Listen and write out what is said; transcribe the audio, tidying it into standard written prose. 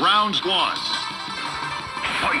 Round one. Fight.